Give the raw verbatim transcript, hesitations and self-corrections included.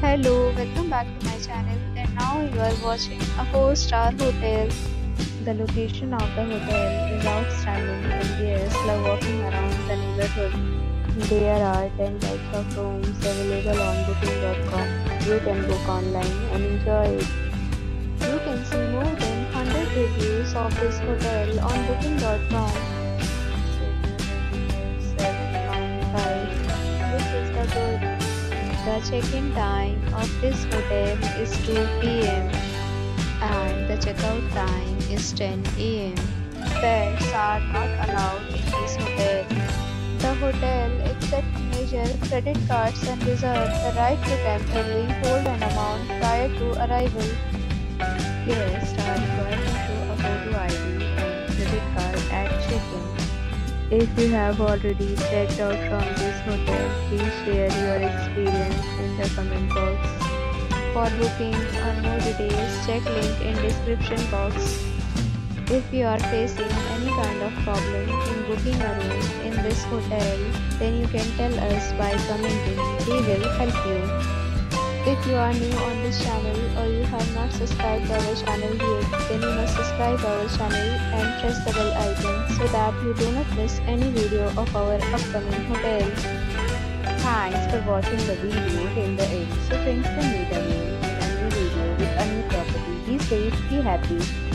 Hello, welcome back to my channel, and now you are watching a four star hotel. The location of the hotel is outstanding and guests love walking around the neighborhood. There are ten types of rooms available on booking dot com. You can book online and enjoy it. You can see more than one hundred reviews of this hotel on booking dot com. This is the good. The check-in time of this hotel is two P M and the check-out time is ten A M Pets are not allowed in this hotel. The hotel accepts major credit cards and reserves the right to temporarily hold an amount prior to arrival. Guests are required to show a photo I D and credit card at check-in. If you have already checked out from this hotel, please share your experience in the comment box. For booking or more details, check link in description box. If you are facing any kind of problem in booking a room in this hotel, then you can tell us by commenting. We will help you. If you are new on this channel or you have not subscribed to our channel yet, then you must subscribe our channel and press the bell icon so that you do not miss any video of our upcoming hotel. Thanks for watching the video till the end. So friends, can meet again in a new video with a new property. Be safe, be happy.